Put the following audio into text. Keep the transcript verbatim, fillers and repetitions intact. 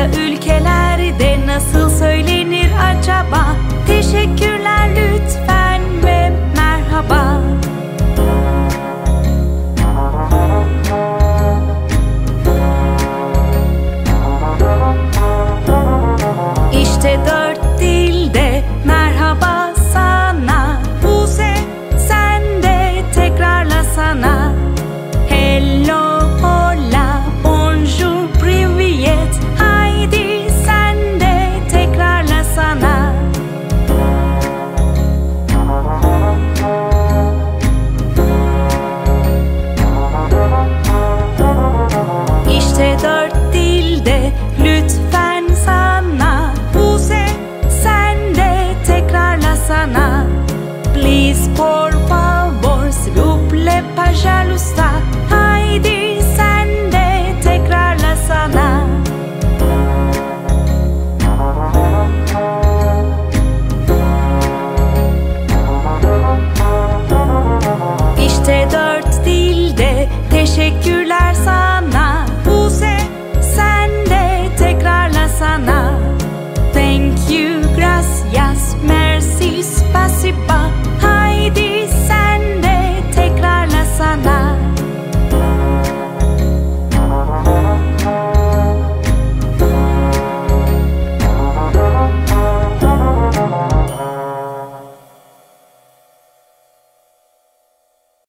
başka ülkelerde nasıl